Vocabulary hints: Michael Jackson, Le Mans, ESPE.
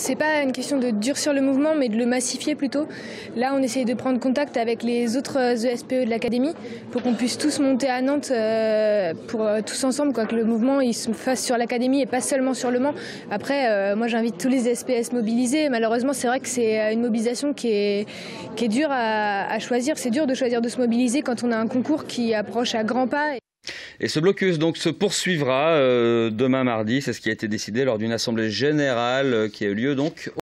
c'est pas une question de durcir le mouvement, mais de le massifier plutôt. Là, on essaye de prendre contact avec les autres ESPE de l'Académie pour qu'on puisse tous monter à Nantes pour tous ensemble, quoi, que le mouvement il se fasse sur l'Académie et pas seulement sur Le Mans. Après, moi, j'invite tous les ESPE à se mobiliser. Malheureusement, c'est vrai que c'est une mobilisation qui est dure à choisir. C'est dur de choisir de se mobiliser quand on a un concours qui approche à grands pas. Et ce blocus donc se poursuivra demain mardi, c'est ce qui a été décidé lors d'une assemblée générale qui a eu lieu donc